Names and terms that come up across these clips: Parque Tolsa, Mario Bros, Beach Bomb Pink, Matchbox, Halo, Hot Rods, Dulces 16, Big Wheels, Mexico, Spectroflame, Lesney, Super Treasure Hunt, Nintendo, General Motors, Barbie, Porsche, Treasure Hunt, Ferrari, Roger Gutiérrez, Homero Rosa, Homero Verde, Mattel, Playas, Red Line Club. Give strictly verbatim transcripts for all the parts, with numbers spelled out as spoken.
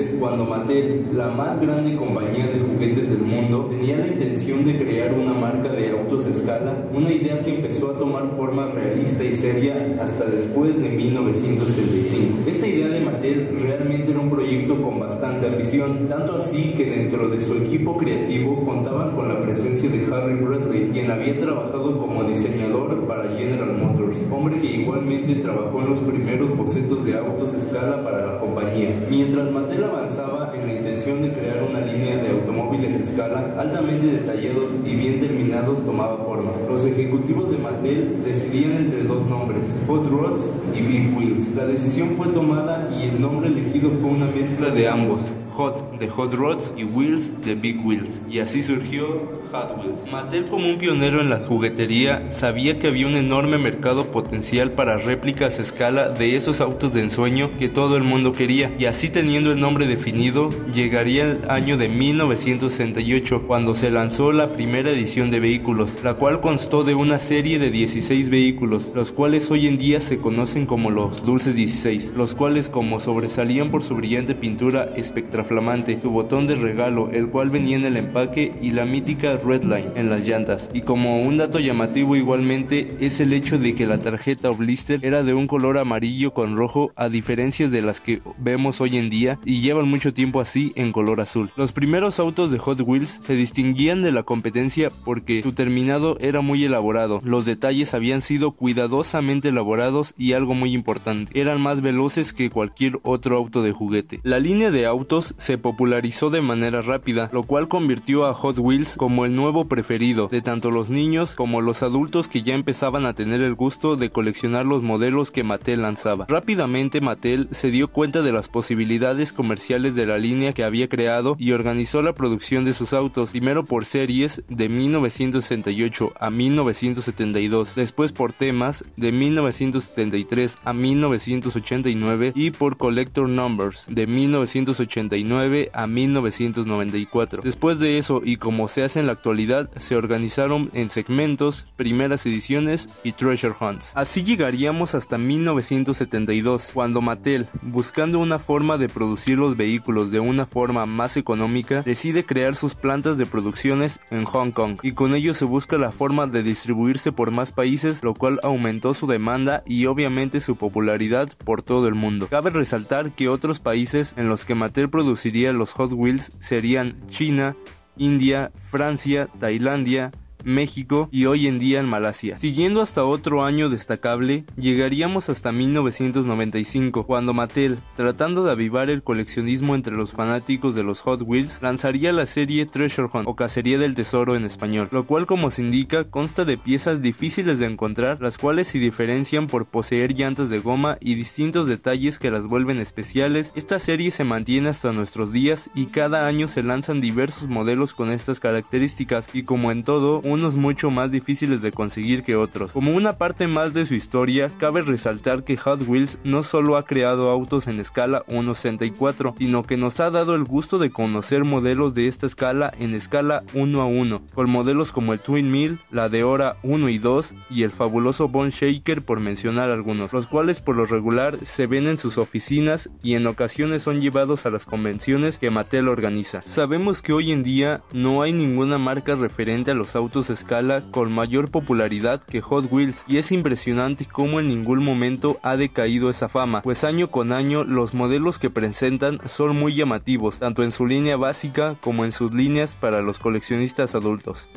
tres, cuando Mattel, la más grande compañía de juguetes del mundo, tenía la intención de crear una marca de autos a escala, una idea que empezó a tomar forma realista y seria hasta después de mil novecientos setenta y cinco. Esta idea de Mattel realmente era un proyecto con bastante ambición, tanto así que dentro de su equipo creativo contaban con la presencia de Harry Bradley, quien había trabajado como diseñador para General Motors, hombre que igualmente trabajó en los primeros bocetos de autos a escala para la compañía. Mientras Mattel avanzaba en la intención de crear una línea de automóviles a escala altamente detallados y bien terminados tomaba forma, los ejecutivos de Mattel decidían entre dos nombres, Hot Rods y Big Wheels. La decisión fue tomada y el nombre elegido fue una mezcla de ambos. Hot de Hot Rods y Wheels de Big Wheels, y así surgió Hot Wheels. Mattel, como un pionero en la juguetería, sabía que había un enorme mercado potencial para réplicas a escala de esos autos de ensueño que todo el mundo quería, y así, teniendo el nombre definido, llegaría el año de mil novecientos sesenta y ocho cuando se lanzó la primera edición de vehículos, la cual constó de una serie de dieciséis vehículos, los cuales hoy en día se conocen como los Dulces dieciséis, los cuales, como sobresalían por su brillante pintura espectacular flamante, tu botón de regalo, el cual venía en el empaque, y la mítica Redline en las llantas. Y como un dato llamativo igualmente es el hecho de que la tarjeta o blister era de un color amarillo con rojo, a diferencia de las que vemos hoy en día y llevan mucho tiempo así en color azul. Los primeros autos de Hot Wheels se distinguían de la competencia porque su terminado era muy elaborado, los detalles habían sido cuidadosamente elaborados y algo muy importante, eran más veloces que cualquier otro auto de juguete. La línea de autos se popularizó de manera rápida, lo cual convirtió a Hot Wheels como el nuevo preferido de tanto los niños como los adultos que ya empezaban a tener el gusto de coleccionar los modelos que Mattel lanzaba. Rápidamente Mattel se dio cuenta de las posibilidades comerciales de la línea que había creado y organizó la producción de sus autos, primero por series de mil novecientos sesenta y ocho a mil novecientos setenta y dos, después por temas de mil novecientos setenta y tres a mil novecientos ochenta y nueve y por collector numbers de mil novecientos ochenta y nueve a mil novecientos noventa y cuatro. Después de eso, y como se hace en la actualidad, se organizaron en segmentos, primeras ediciones y treasure hunts. Así llegaríamos hasta mil novecientos setenta y dos, cuando Mattel, buscando una forma de producir los vehículos de una forma más económica, decide crear sus plantas de producciones en Hong Kong, y con ello se busca la forma de distribuirse por más países, lo cual aumentó su demanda y obviamente su popularidad por todo el mundo. Cabe resaltar que otros países en los que Mattel produce produciría los Hot Wheels serían China, India, Francia, Tailandia, México y hoy en día en Malasia. Siguiendo hasta otro año destacable, llegaríamos hasta mil novecientos noventa y cinco, cuando Mattel, tratando de avivar el coleccionismo entre los fanáticos de los Hot Wheels, lanzaría la serie Treasure Hunt o Cacería del Tesoro en español, lo cual, como se indica, consta de piezas difíciles de encontrar, las cuales se diferencian por poseer llantas de goma y distintos detalles que las vuelven especiales. Esta serie se mantiene hasta nuestros días y cada año se lanzan diversos modelos con estas características y, como en todo, unos mucho más difíciles de conseguir que otros. Como una parte más de su historia, cabe resaltar que Hot Wheels no solo ha creado autos en escala uno a sesenta y cuatro, sino que nos ha dado el gusto de conocer modelos de esta escala en escala uno a uno, con modelos como el Twin Mill, la Deora uno y dos y el fabuloso Bone Shaker, por mencionar algunos, los cuales por lo regular se ven en sus oficinas y en ocasiones son llevados a las convenciones que Mattel organiza. Sabemos que hoy en día no hay ninguna marca referente a los autos a escala con mayor popularidad que Hot Wheels, y es impresionante cómo en ningún momento ha decaído esa fama, pues año con año los modelos que presentan son muy llamativos, tanto en su línea básica como en sus líneas para los coleccionistas adultos.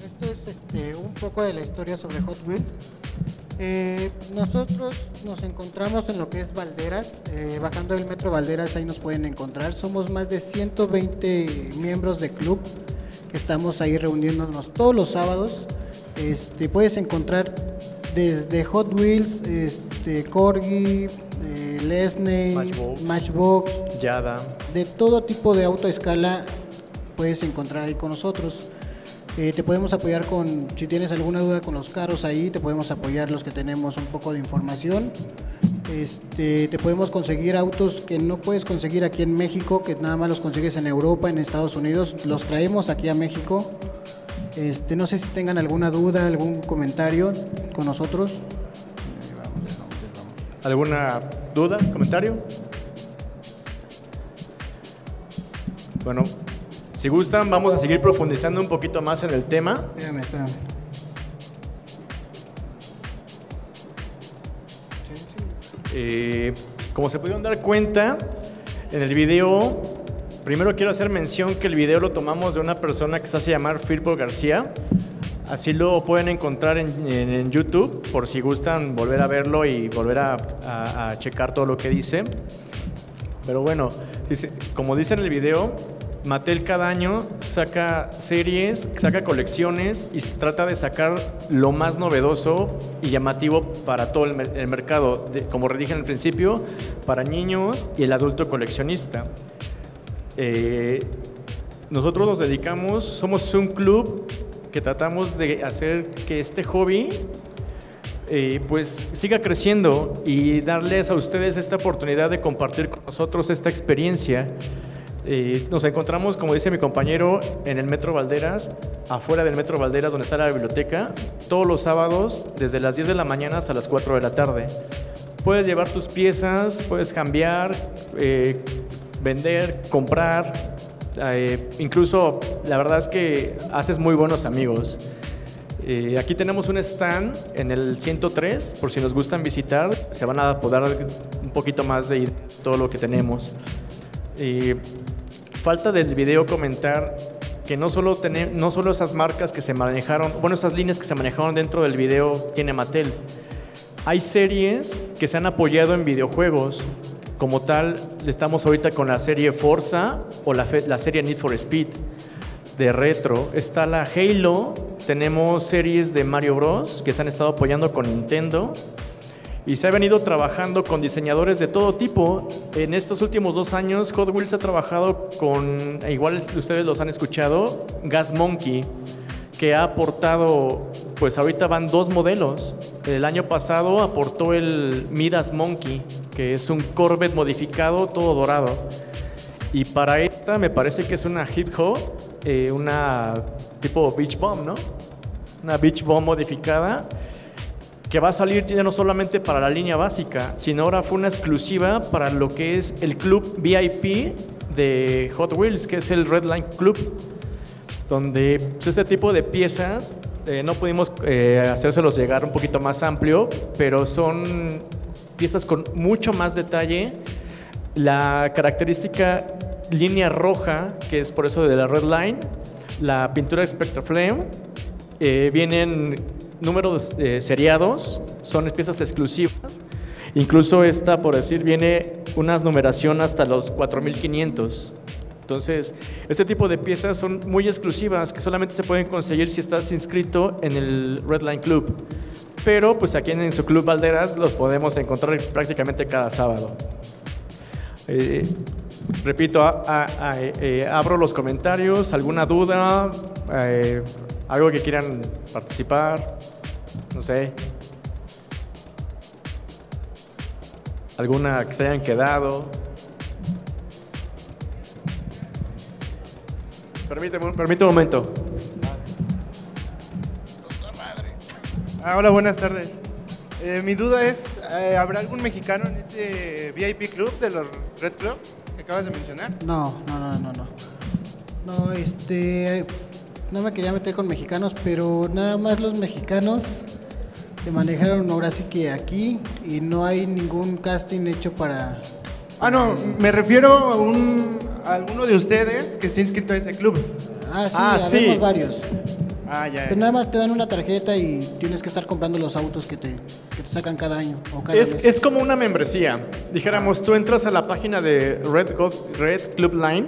Esto es este, un poco de la historia sobre Hot Wheels. Eh, nosotros nos encontramos en lo que es Balderas, eh, bajando del metro Balderas, ahí nos pueden encontrar. Somos más de ciento veinte miembros de club que estamos ahí reuniéndonos todos los sábados. Este, puedes encontrar desde Hot Wheels, este, Corgi, eh, Lesney, Matchbox, Matchbox, Yada, de todo tipo de auto a escala puedes encontrar ahí con nosotros. Eh, te podemos apoyar con, si tienes alguna duda con los carros ahí, te podemos apoyar los que tenemos un poco de información. Este, te podemos conseguir autos que no puedes conseguir aquí en México, que nada más los consigues en Europa, en Estados Unidos, los traemos aquí a México. Este, no sé si tengan alguna duda, algún comentario con nosotros. ¿Alguna duda, comentario? Bueno, si gustan, vamos a seguir profundizando un poquito más en el tema. Espérame, espérame. Eh, como se pudieron dar cuenta, en el video, primero quiero hacer mención que el video lo tomamos de una persona que se hace llamar Firpo García. Así lo pueden encontrar en, en, en YouTube, por si gustan volver a verlo y volver a, a, a checar todo lo que dice. Pero bueno, dice, como dice en el video, Mattel cada año saca series, saca colecciones y se trata de sacar lo más novedoso y llamativo para todo el, el mercado, de, como dije en el principio, para niños y el adulto coleccionista. Eh, nosotros nos dedicamos, somos un club que tratamos de hacer que este hobby eh, pues siga creciendo y darles a ustedes esta oportunidad de compartir con nosotros esta experiencia. Eh, nos encontramos, como dice mi compañero, en el Metro Balderas, afuera del Metro Balderas, donde está la biblioteca, todos los sábados, desde las diez de la mañana hasta las cuatro de la tarde. Puedes llevar tus piezas, puedes cambiar, eh, vender, comprar, eh, incluso la verdad es que haces muy buenos amigos. Eh, aquí tenemos un stand en el ciento tres, por si nos gustan visitar, se van a poder un poquito más de todo lo que tenemos. Eh, Falta del video comentar que no solo, tener, no solo esas marcas que se manejaron, bueno, esas líneas que se manejaron dentro del video tiene Mattel. Hay series que se han apoyado en videojuegos. Como tal, estamos ahorita con la serie Forza o la, la serie Need for Speed de Retro. Está la Halo, tenemos series de Mario Bros que se han estado apoyando con Nintendo. Y se ha venido trabajando con diseñadores de todo tipo. En estos últimos dos años, Hot Wheels ha trabajado con, igual ustedes los han escuchado, Gas Monkey, que ha aportado, pues ahorita van dos modelos. El año pasado aportó el Midas Monkey, que es un Corvette modificado, todo dorado. Y para esta me parece que es una hip hop, eh, una tipo Beach Bomb, ¿no? Una Beach Bomb modificada, que va a salir ya no solamente para la línea básica, sino ahora fue una exclusiva para lo que es el club V I P de Hot Wheels, que es el Red Line Club, donde pues, este tipo de piezas eh, no pudimos eh, hacérselos llegar un poquito más amplio, pero son piezas con mucho más detalle. La característica línea roja, que es por eso de la Red Line, la pintura Spectroflame, eh, vienen números eh, seriados, son piezas exclusivas. Incluso esta, por decir, viene una numeración hasta los cuatro mil quinientos. Entonces, este tipo de piezas son muy exclusivas que solamente se pueden conseguir si estás inscrito en el Redline Club. Pero, pues aquí en, en su Club Balderas los podemos encontrar prácticamente cada sábado. Eh, repito, a, a, a, eh, abro los comentarios, alguna duda, eh, algo que quieran participar, no sé, alguna que se hayan quedado. Permíteme, permíteme un momento. Ah, hola, buenas tardes. Eh, mi duda es, eh, ¿habrá algún mexicano en ese V I P club de los Red Club que acabas de mencionar? No, no, no, no, no. No, este... No me quería meter con mexicanos, pero nada más los mexicanos se manejaron ahora sí que aquí y no hay ningún casting hecho para... Ah, no, me refiero a, un, a alguno de ustedes que esté inscrito a ese club. Ah, sí, ah, sí. Varios. Ah, ya, ya. Pero nada más te dan una tarjeta y tienes que estar comprando los autos que te, que te sacan cada año. O cada es, es como una membresía. Dijéramos, tú entras a la página de Red, God, Red Club Line.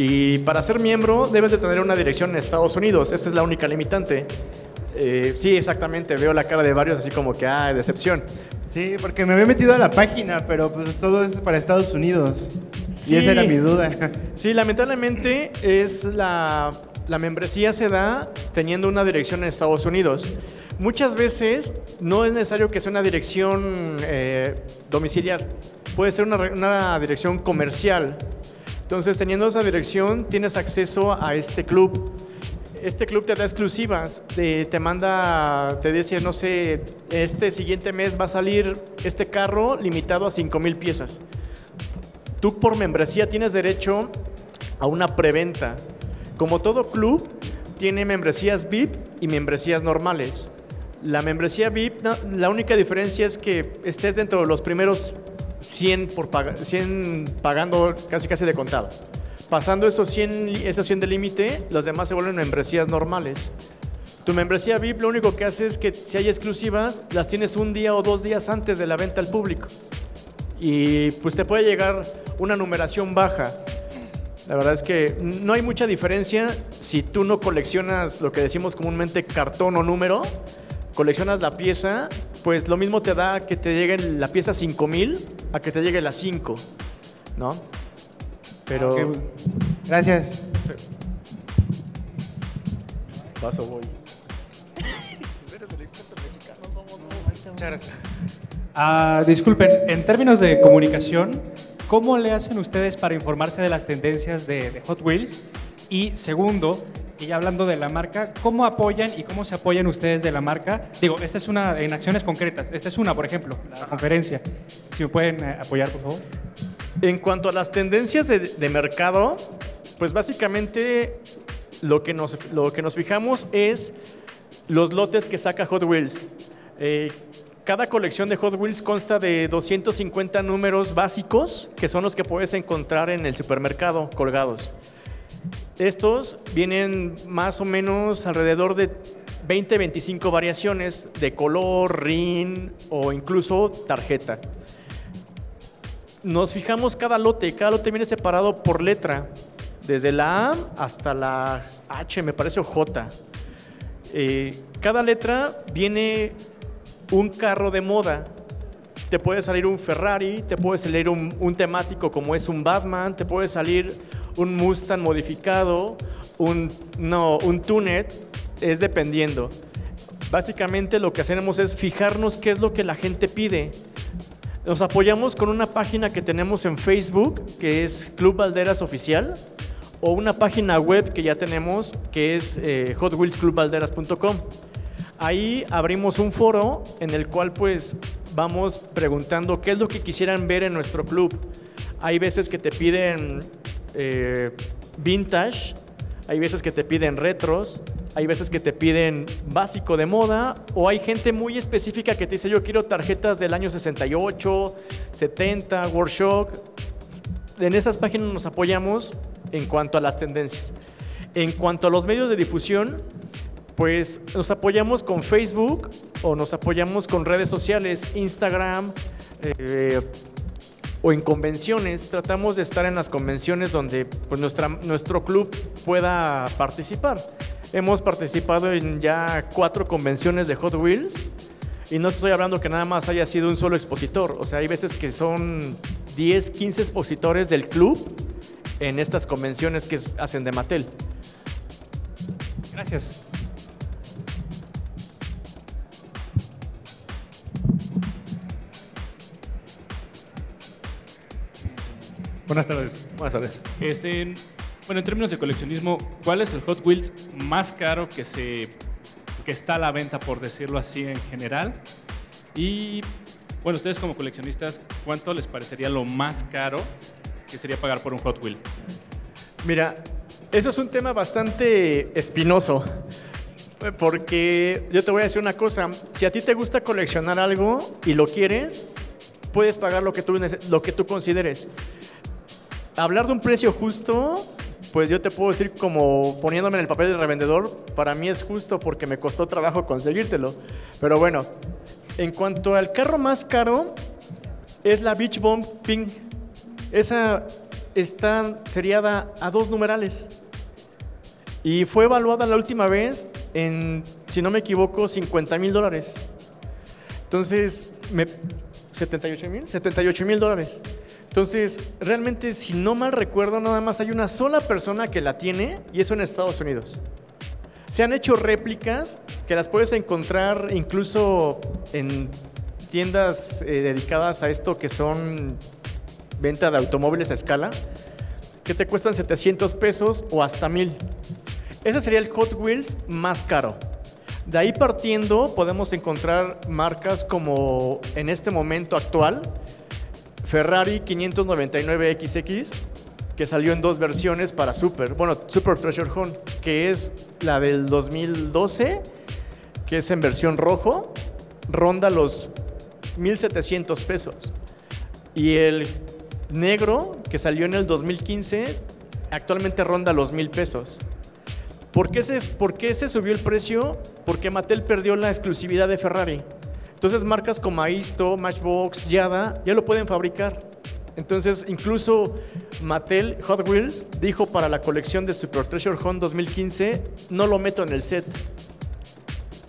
Y para ser miembro debes de tener una dirección en Estados Unidos, esa es la única limitante. Eh, sí, exactamente, veo la cara de varios así como que, ah, decepción. Sí, porque me había metido a la página, pero pues todo es para Estados Unidos. Sí, y esa era mi duda. Sí, lamentablemente es la, la membresía se da teniendo una dirección en Estados Unidos. Muchas veces no es necesario que sea una dirección eh, domiciliar, puede ser una, una dirección comercial. Entonces, teniendo esa dirección, tienes acceso a este club. este club te da exclusivas, te, te manda, te dice, no sé, este siguiente mes va a salir este carro limitado a cinco mil piezas. Tú por membresía tienes derecho a una preventa. Como todo club, tiene membresías V I P y membresías normales. La membresía V I P, la única diferencia es que estés dentro de los primeros cien, por pag cien pagando casi casi de contado. Pasando esos cien, esos cien de límite, los demás se vuelven membresías normales. Tu membresía V I P lo único que hace es que si hay exclusivas, las tienes un día o dos días antes de la venta al público. Y pues te puede llegar una numeración baja. La verdad es que no hay mucha diferencia si tú no coleccionas lo que decimos comúnmente cartón o número, coleccionas la pieza, pues lo mismo te da que te llegue la pieza cinco mil a que te llegue la cinco, ¿no? Pero... Okay. Gracias. Paso, voy. Eres el experto mexicano, vamos. Muchas gracias. Ah, disculpen, en términos de comunicación, ¿cómo le hacen ustedes para informarse de las tendencias de, de Hot Wheels? Y segundo, y ya hablando de la marca, ¿cómo apoyan y cómo se apoyan ustedes de la marca? Digo, esta es una, en acciones concretas, esta es una, por ejemplo, la conferencia. Si me pueden apoyar, por favor. En cuanto a las tendencias de, de mercado, pues básicamente lo que, nos, lo que nos fijamos es los lotes que saca Hot Wheels. Eh, Cada colección de Hot Wheels consta de doscientos cincuenta números básicos, que son los que puedes encontrar en el supermercado colgados. Estos vienen más o menos alrededor de veinte a veinticinco variaciones de color, rin o incluso tarjeta. Nos fijamos cada lote, cada lote viene separado por letra, desde la A hasta la H, me parece, o J. Eh, cada letra viene... un carro de moda, te puede salir un Ferrari, te puede salir un, un temático como es un Batman, te puede salir un Mustang modificado, un, no, un Tuned, es dependiendo. Básicamente lo que hacemos es fijarnos qué es lo que la gente pide. Nos apoyamos con una página que tenemos en Facebook, que es Club Balderas Oficial, o una página web que ya tenemos, que es eh, hot wheels club balderas punto com. Ahí abrimos un foro en el cual pues vamos preguntando qué es lo que quisieran ver en nuestro club. Hay veces que te piden eh, vintage, hay veces que te piden retros, hay veces que te piden básico de moda, o hay gente muy específica que te dice yo quiero tarjetas del año sesenta y ocho, setenta, workshop. En esas páginas nos apoyamos en cuanto a las tendencias. En cuanto a los medios de difusión, pues nos apoyamos con Facebook o nos apoyamos con redes sociales, Instagram eh, o en convenciones. Tratamos de estar en las convenciones donde pues, nuestra, nuestro club pueda participar. Hemos participado en ya cuatro convenciones de Hot Wheels y no estoy hablando que nada más haya sido un solo expositor. O sea, hay veces que son diez, quince expositores del club en estas convenciones que hacen de Mattel. Gracias. Buenas tardes. Buenas tardes. Este, bueno, en términos de coleccionismo, ¿cuál es el Hot Wheels más caro que, se, que está a la venta, por decirlo así, en general? Y, bueno, ustedes como coleccionistas, ¿cuánto les parecería lo más caro que sería pagar por un Hot Wheel? Mira, eso es un tema bastante espinoso, porque yo te voy a decir una cosa. Si a ti te gusta coleccionar algo y lo quieres, puedes pagar lo que tú, lo que tú consideres. Hablar de un precio justo, pues yo te puedo decir, como poniéndome en el papel de revendedor, para mí es justo porque me costó trabajo conseguírtelo. Pero bueno, en cuanto al carro más caro, es la Beach Bomb Pink. Esa está seriada a dos numerales. Y fue evaluada la última vez en, si no me equivoco, cincuenta mil dólares. Entonces, me, ¿setenta y ocho mil? setenta y ocho mil dólares. Entonces, realmente, si no mal recuerdo, nada más hay una sola persona que la tiene y eso en Estados Unidos. Se han hecho réplicas que las puedes encontrar incluso en tiendas eh, dedicadas a esto que son venta de automóviles a escala, que te cuestan setecientos pesos o hasta mil. Ese sería el Hot Wheels más caro. De ahí partiendo podemos encontrar marcas como en este momento actual, Ferrari quinientos noventa y nueve equis equis, que salió en dos versiones para Super, bueno, Super Treasure Hunt, que es la del dos mil doce, que es en versión rojo, ronda los mil setecientos pesos. Y el negro, que salió en el dos mil quince, actualmente ronda los mil pesos. ¿Por qué, se, ¿Por qué se subió el precio? Porque Mattel perdió la exclusividad de Ferrari. Entonces marcas como Aisto, Matchbox, Yada, ya lo pueden fabricar. Entonces, incluso Mattel Hot Wheels dijo para la colección de Super Treasure Hunt dos mil quince, no lo meto en el set.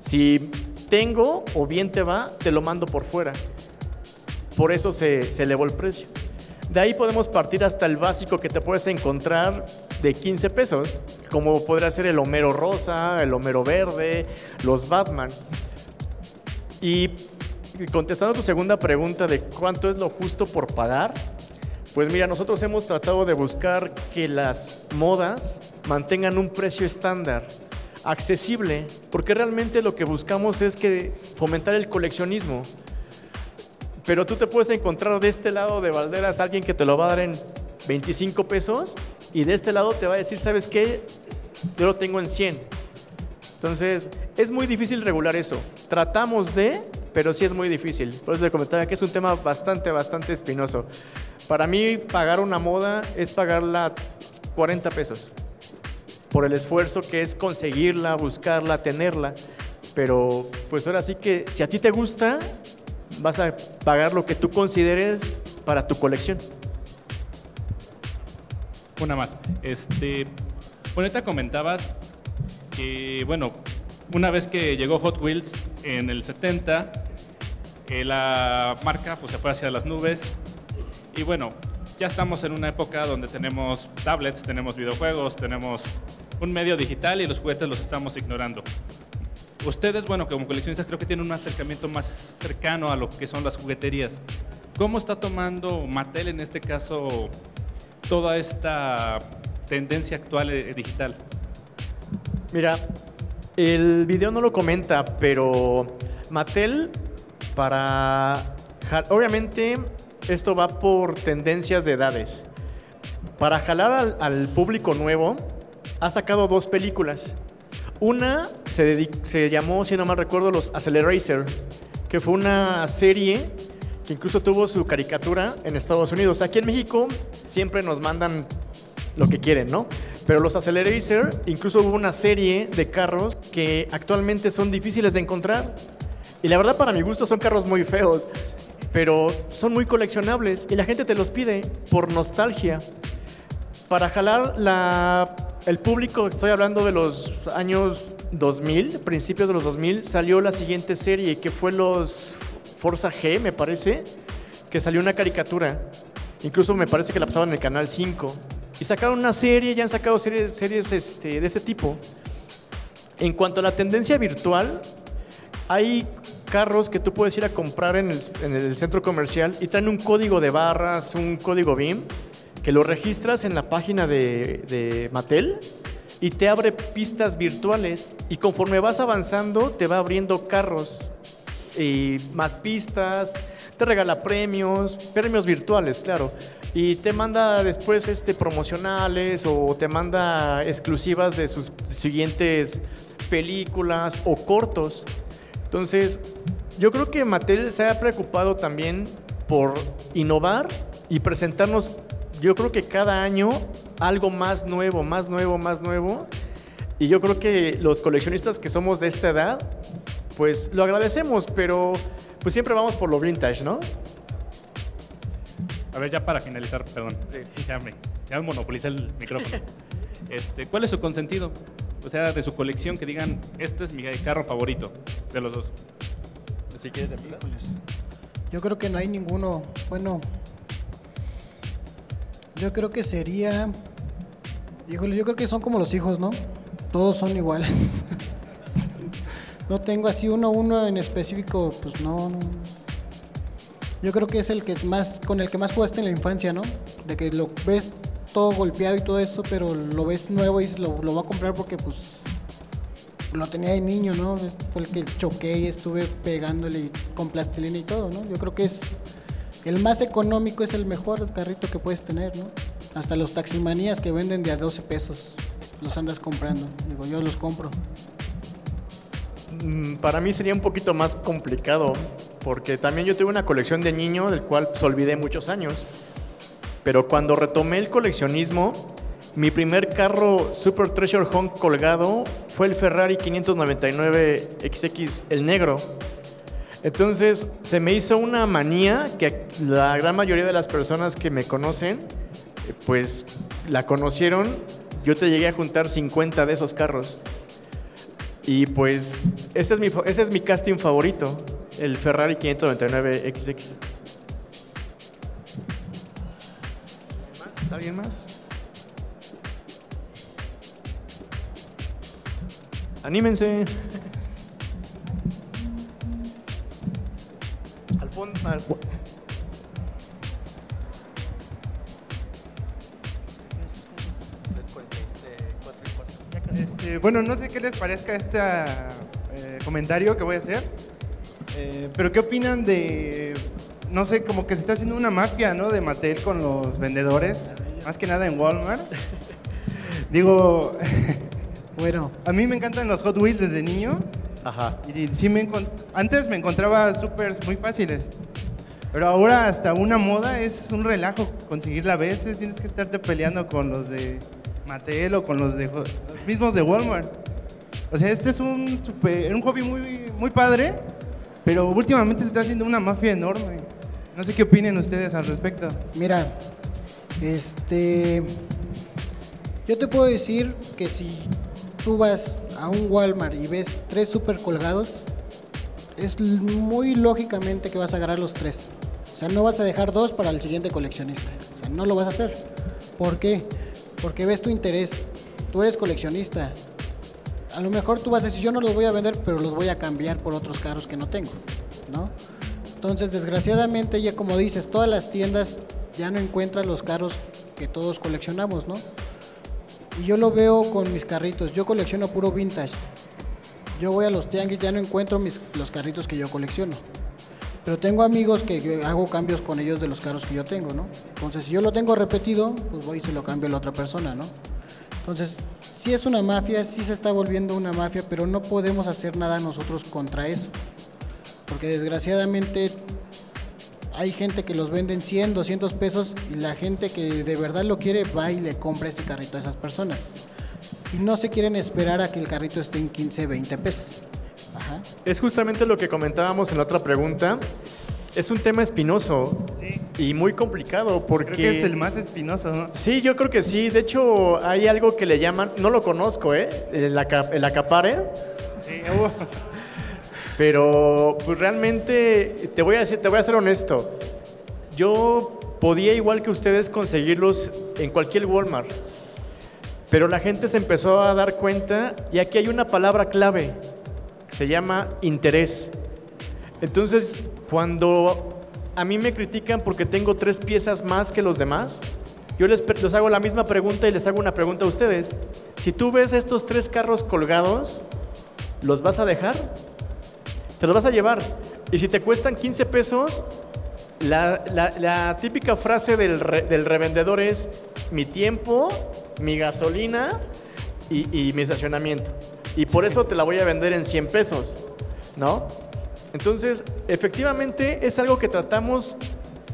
Si tengo o bien te va, te lo mando por fuera. Por eso se, se elevó el precio. De ahí podemos partir hasta el básico que te puedes encontrar de quince pesos, como podría ser el Homero Rosa, el Homero Verde, los Batman. Y contestando tu segunda pregunta de cuánto es lo justo por pagar, pues mira, nosotros hemos tratado de buscar que las modas mantengan un precio estándar, accesible, porque realmente lo que buscamos es que fomentar el coleccionismo. Pero tú te puedes encontrar de este lado de Balderas alguien que te lo va a dar en veinticinco pesos y de este lado te va a decir, ¿sabes qué? Yo lo tengo en cien. Entonces, es muy difícil regular eso. Tratamos de... pero sí es muy difícil. Por eso te comentaba que es un tema bastante, bastante espinoso. Para mí, pagar una moda es pagarla cuarenta pesos por el esfuerzo que es conseguirla, buscarla, tenerla. Pero pues ahora sí que si a ti te gusta, vas a pagar lo que tú consideres para tu colección. Una más. Este, ahorita comentabas que, bueno, una vez que llegó Hot Wheels en el setenta, eh, la marca pues, se fue hacia las nubes y bueno, ya estamos en una época donde tenemos tablets, tenemos videojuegos, tenemos un medio digital y los juguetes los estamos ignorando. Ustedes, bueno, como coleccionistas creo que tienen un acercamiento más cercano a lo que son las jugueterías. ¿Cómo está tomando Mattel en este caso toda esta tendencia actual eh, digital? Mira, el video no lo comenta, pero Mattel para... Obviamente esto va por tendencias de edades. Para jalar al, al público nuevo, ha sacado dos películas. Una se, dedicó, se llamó, si no mal recuerdo, los Acceleracer, que fue una serie que incluso tuvo su caricatura en Estados Unidos. Aquí en México siempre nos mandan lo que quieren, ¿no? Pero los Acceleracer, incluso hubo una serie de carros que actualmente son difíciles de encontrar. Y la verdad, para mi gusto, son carros muy feos, pero son muy coleccionables y la gente te los pide por nostalgia. Para jalar la, el público, estoy hablando de los años dos mil, principios de los dos mil, salió la siguiente serie, que fue los Forza G, me parece, que salió una caricatura. Incluso me parece que la pasaban en el canal cinco. Y sacaron una serie, ya han sacado series, series este, de ese tipo. En cuanto a la tendencia virtual, hay carros que tú puedes ir a comprar en el, en el centro comercial y traen un código de barras, un código B I M, que lo registras en la página de, de Mattel y te abre pistas virtuales. Y conforme vas avanzando, te va abriendo carros y más pistas, te regala premios, premios virtuales, claro. Y te manda después este, promocionales o te manda exclusivas de sus siguientes películas o cortos. Entonces, yo creo que Mattel se ha preocupado también por innovar y presentarnos, yo creo que cada año, algo más nuevo, más nuevo, más nuevo. Y yo creo que los coleccionistas que somos de esta edad, pues lo agradecemos, pero pues siempre vamos por lo vintage, ¿no? A ver, ya para finalizar, perdón, sí. ya, me, ya me monopoliza el micrófono. Este, ¿Cuál es su consentido? O sea, de su colección que digan, este es mi carro favorito, de los dos. Si quieres empezar. Yo creo que no hay ninguno, bueno, yo creo que sería, híjole, yo creo que son como los hijos, ¿no? Todos son iguales. No tengo así uno a uno en específico, pues no, no. Yo creo que es el que más, con el que más jugaste en la infancia, ¿no? De que lo ves todo golpeado y todo eso, pero lo ves nuevo y dices, lo, lo voy a comprar porque pues lo tenía de niño, ¿no? Fue el que choqué y estuve pegándole con plastilina y todo, ¿no? Yo creo que es el más económico, es el mejor carrito que puedes tener, ¿no? Hasta los taximanías que venden de a doce pesos, los andas comprando. Digo, yo los compro. Para mí sería un poquito más complicado, porque también yo tuve una colección de niño del cual pues, olvidé muchos años. Pero cuando retomé el coleccionismo, mi primer carro Super Treasure Hunt colgado fue el Ferrari quinientos noventa y nueve equis equis, el negro. Entonces se me hizo una manía que la gran mayoría de las personas que me conocen, pues la conocieron. Yo te llegué a juntar cincuenta de esos carros. Y pues ese es mi, ese es mi casting favorito, el Ferrari quinientos noventa y nueve equis equis. ¿Más? ¿Alguien más? ¡Anímense! Al fondo... Al... Este, bueno, no sé qué les parezca este eh, comentario que voy a hacer, eh, pero ¿qué opinan de, no sé, como que se está haciendo una mafia, ¿no?, de Mattel con los vendedores, más que nada en Walmart? Digo, bueno, a mí me encantan los Hot Wheels desde niño. Ajá. Y, y sí me antes me encontraba súper muy fáciles, pero ahora hasta una moda es un relajo conseguirla a veces, tienes que estarte peleando con los de Mattel o con los, de, los mismos de Walmart. O sea, este es un, super, un hobby muy, muy padre, pero últimamente se está haciendo una mafia enorme. No sé qué opinen ustedes al respecto. Mira, este, yo te puedo decir que si tú vas a un Walmart y ves tres super colgados, es muy lógicamente que vas a agarrar los tres. O sea, no vas a dejar dos para el siguiente coleccionista. O sea, no lo vas a hacer. ¿Por qué? Porque ves tu interés, tú eres coleccionista. A lo mejor tú vas a decir, yo no los voy a vender, pero los voy a cambiar por otros carros que no tengo, ¿no? Entonces, desgraciadamente, ya como dices, todas las tiendas ya no encuentran los carros que todos coleccionamos, ¿no? Y yo lo veo con mis carritos, yo colecciono puro vintage. Yo voy a los tianguis, ya no encuentro mis, los carritos que yo colecciono. Pero tengo amigos que hago cambios con ellos de los carros que yo tengo, ¿no? Entonces, si yo lo tengo repetido, pues voy y se lo cambio a la otra persona, ¿no? Entonces, sí es una mafia, sí se está volviendo una mafia, pero no podemos hacer nada nosotros contra eso. Porque desgraciadamente hay gente que los vende en cien, doscientos pesos y la gente que de verdad lo quiere va y le compra ese carrito a esas personas. Y no se quieren esperar a que el carrito esté en quince, veinte pesos. Ajá. Es justamente lo que comentábamos en la otra pregunta. Es un tema espinoso, sí, y muy complicado porque... Creo que es el más espinoso, ¿no? Sí, yo creo que sí. De hecho, hay algo que le llaman... No lo conozco, ¿eh? El, aca el acapare. Sí. Pero pues, realmente, te voy a decir, te voy a ser honesto. Yo podía, igual que ustedes, conseguirlos en cualquier Walmart. Pero la gente se empezó a dar cuenta, y aquí hay una palabra clave. Se llama interés. Entonces, cuando a mí me critican porque tengo tres piezas más que los demás, yo les, les hago la misma pregunta y les hago una pregunta a ustedes. Si tú ves estos tres carros colgados, ¿los vas a dejar? Te los vas a llevar. Y si te cuestan quince pesos, la, la, la típica frase del, re, del revendedor es mi tiempo, mi gasolina y, y mi estacionamiento. Y por eso te la voy a vender en cien pesos, ¿no? Entonces, efectivamente, es algo que tratamos,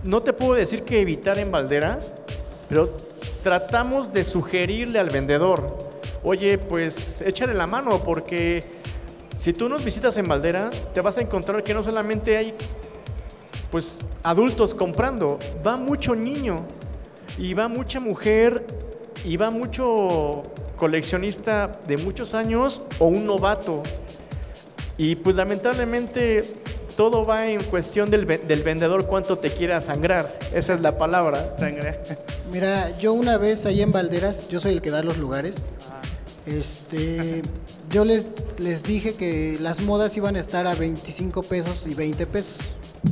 no te puedo decir que evitar en Balderas, pero tratamos de sugerirle al vendedor, oye, pues échale la mano, porque si tú nos visitas en Balderas, te vas a encontrar que no solamente hay, pues, adultos comprando, va mucho niño, y va mucha mujer, y va mucho... coleccionista de muchos años o un novato, y pues lamentablemente todo va en cuestión del, del vendedor, cuánto te quiera sangrar, esa es la palabra, sangrar. Mira, yo una vez ahí en Balderas, yo soy el que da los lugares, ah. este, yo les, les dije que las modas iban a estar a veinticinco pesos y veinte pesos.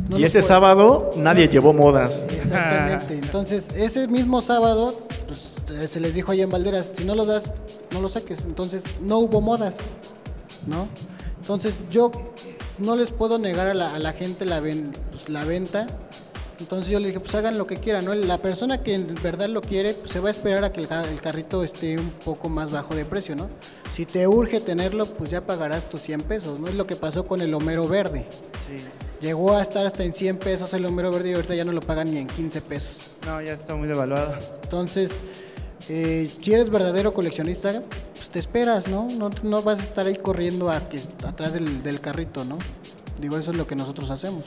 No, y ese puedo. Sábado nadie no, llevó modas. Exactamente, entonces ese mismo sábado pues se les dijo allá en Balderas, si no los das, no los saques. Entonces no hubo modas, ¿no? Entonces yo no les puedo negar a la, a la gente la, ven, pues, la venta. Entonces yo le dije, pues hagan lo que quieran, ¿no? La persona que en verdad lo quiere, pues, se va a esperar a que el, el carrito esté un poco más bajo de precio, ¿no? Si te urge tenerlo, pues ya pagarás tus cien pesos, ¿no? Es lo que pasó con el Homero Verde. Sí. Llegó a estar hasta en cien pesos el Homero Verde y ahorita ya no lo pagan ni en quince pesos. No, ya está muy devaluado. Entonces, eh, si eres verdadero coleccionista, pues te esperas, ¿no? No, no vas a estar ahí corriendo a que, atrás del, del carrito, ¿no? Digo, eso es lo que nosotros hacemos.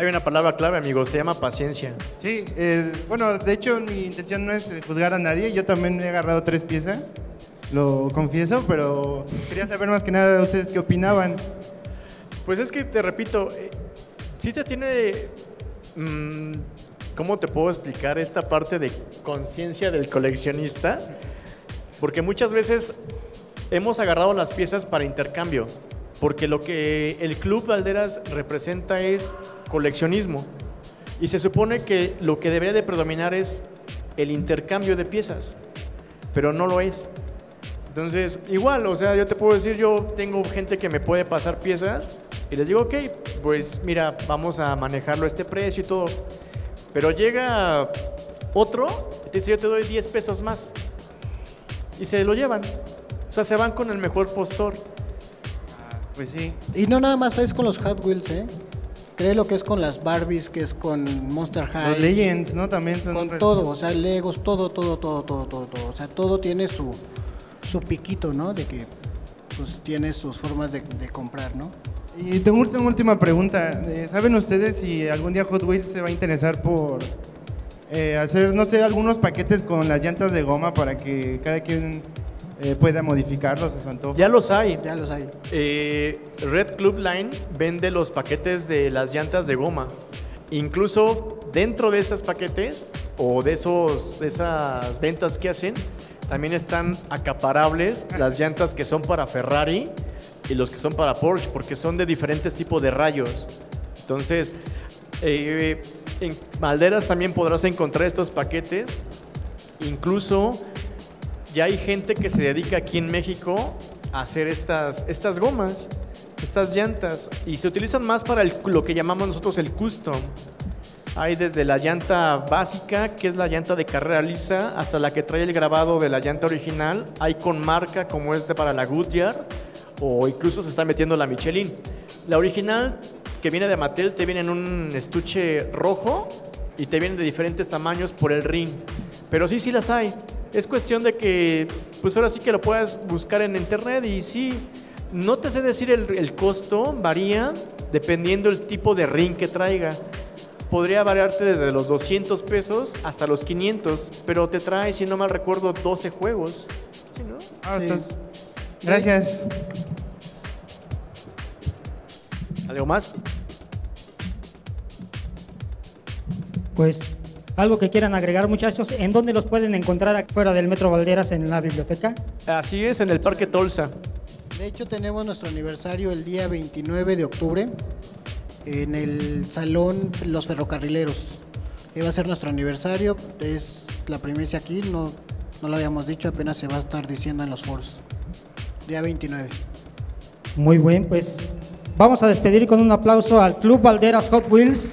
Hay una palabra clave, amigos, se llama paciencia. Sí, eh, bueno, de hecho mi intención no es juzgar a nadie, yo también he agarrado tres piezas, lo confieso, pero quería saber más que nada de ustedes qué opinaban. Pues es que, te repito, eh, sí se tiene, mmm, ¿cómo te puedo explicar esta parte de conciencia del coleccionista? Porque muchas veces hemos agarrado las piezas para intercambio. Porque lo que el Club Balderas representa es coleccionismo y se supone que lo que debería de predominar es el intercambio de piezas, pero no lo es. Entonces, igual, o sea, yo te puedo decir, yo tengo gente que me puede pasar piezas y les digo, ok, pues mira, vamos a manejarlo a este precio y todo, pero llega otro y te dice, yo te doy diez pesos más y se lo llevan, o sea, se van con el mejor postor. Pues sí. Y no nada más es con los Hot Wheels, ¿eh? Creo lo que es con las Barbies, que es con Monster High. Los Legends, ¿no? También son. Con todo, o sea, Legos, todo, todo, todo, todo, todo, todo. O sea, todo tiene su, su piquito, ¿no? De que pues tiene sus formas de, de comprar, ¿no? Y tengo una última pregunta. ¿Saben ustedes si algún día Hot Wheels se va a interesar por eh, hacer, no sé, algunos paquetes con las llantas de goma para que cada quien Eh, pueda modificarlos a su antojo? Ya los hay. Ya los hay. Eh, Red Club Line vende los paquetes de las llantas de goma. Incluso dentro de esos paquetes o de, esos, de esas ventas que hacen, también están acaparables las llantas que son para Ferrari y los que son para Porsche, porque son de diferentes tipos de rayos. Entonces, eh, en Balderas también podrás encontrar estos paquetes. Incluso ya hay gente que se dedica aquí en México a hacer estas, estas gomas, estas llantas, y se utilizan más para el, lo que llamamos nosotros el custom. Hay desde la llanta básica, que es la llanta de carrera lisa, hasta la que trae el grabado de la llanta original. Hay con marca como este para la Goodyear, o incluso se está metiendo la Michelin. La original, que viene de Mattel, te viene en un estuche rojo y te vienen de diferentes tamaños por el ring. Pero sí, sí las hay. Es cuestión de que, pues ahora sí que lo puedas buscar en internet y sí, no te sé decir el, el costo, varía dependiendo el tipo de ring que traiga. Podría variarte desde los doscientos pesos hasta los quinientos, pero te trae, si no mal recuerdo, doce juegos. ¿Sí, no? Ah, sí. Estás... Gracias. ¿Algo más? Pues... ¿Algo que quieran agregar, muchachos? ¿En dónde los pueden encontrar fuera del Metro Balderas, en la biblioteca? Así es, en el Parque Tolsa. De hecho, tenemos nuestro aniversario el día veintinueve de octubre en el Salón Los Ferrocarrileros. Ahí va a ser nuestro aniversario, es la primicia aquí, no, no lo habíamos dicho, apenas se va a estar diciendo en los foros. Día veintinueve. Muy bien, pues vamos a despedir con un aplauso al Club Balderas Hot Wheels.